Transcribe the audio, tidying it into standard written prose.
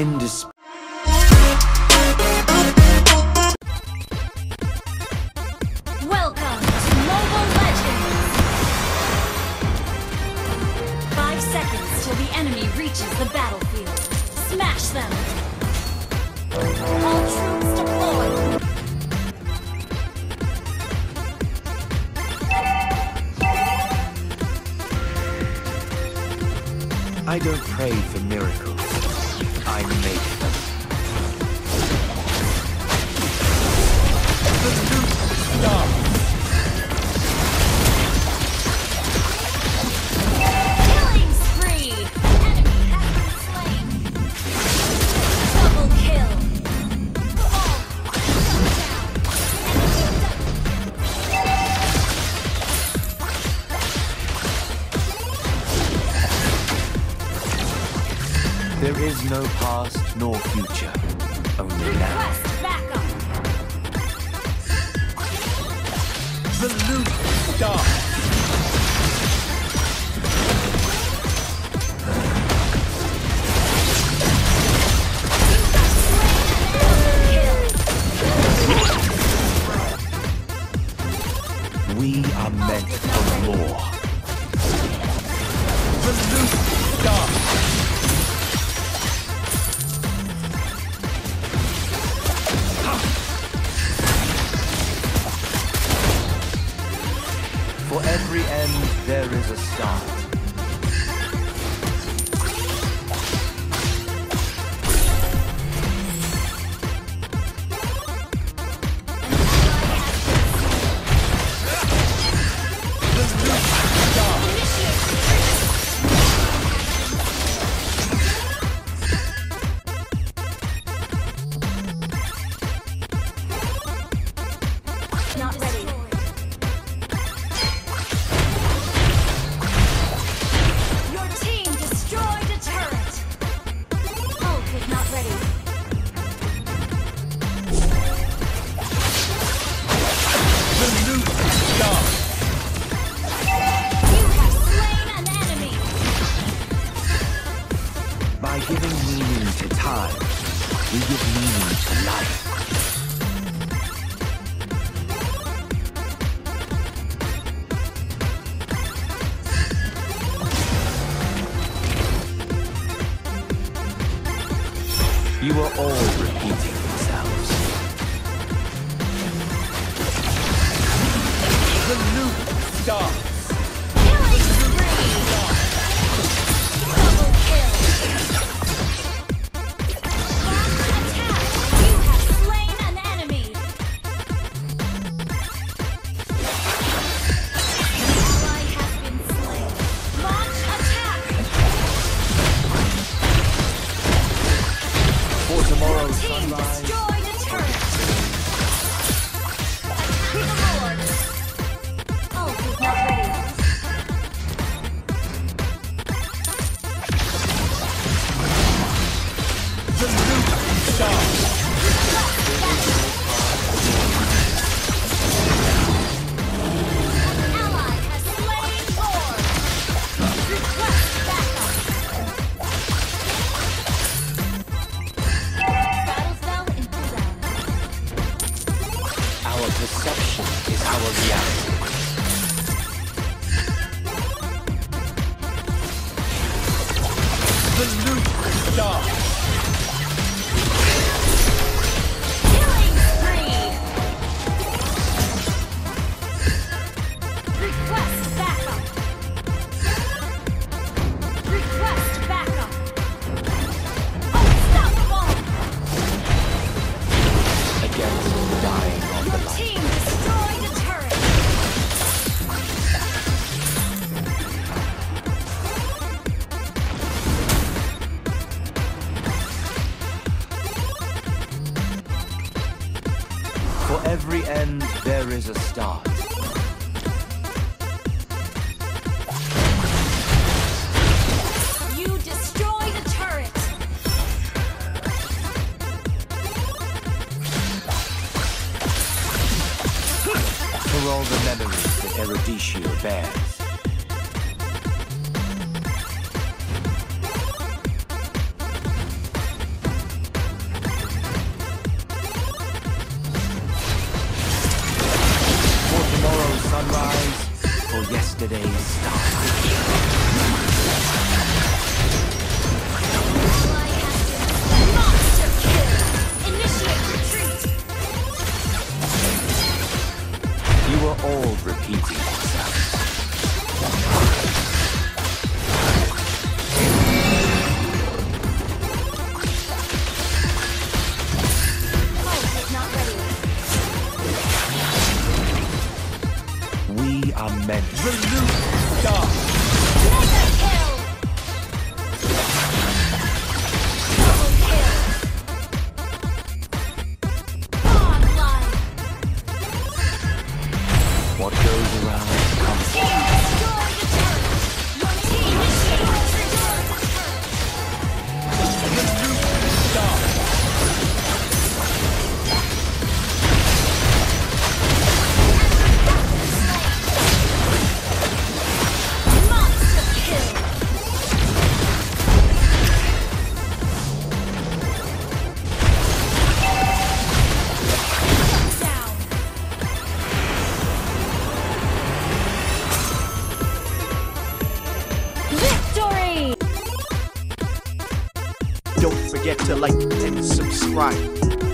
indispensable. Welcome to Mobile Legends. 5 seconds till the enemy reaches the battlefield. Smash them. All troops deployed. I don't pray for miracles, I make them. The truth stops. Killing spree! An enemy has been slain. Double kill. All down. Enemy double kill. There is no past nor future, only now. The loot stops. We are meant for more. The loot stops. For every end, there is a start. Not ready. By giving meaning to time, we give meaning to life. You are all repeating yourselves. The loop stops. Perception is our reality. The loop stops. Killing spree. Request backup. Request backup. Unstoppable. Against dying. Your team destroyed a turret! For every end, there is a start. You destroyed a turret! For all the memories that Erudicio bears. yesterday's stock. Old repeating itself. We are meant to lose dark. Don't forget to like and subscribe.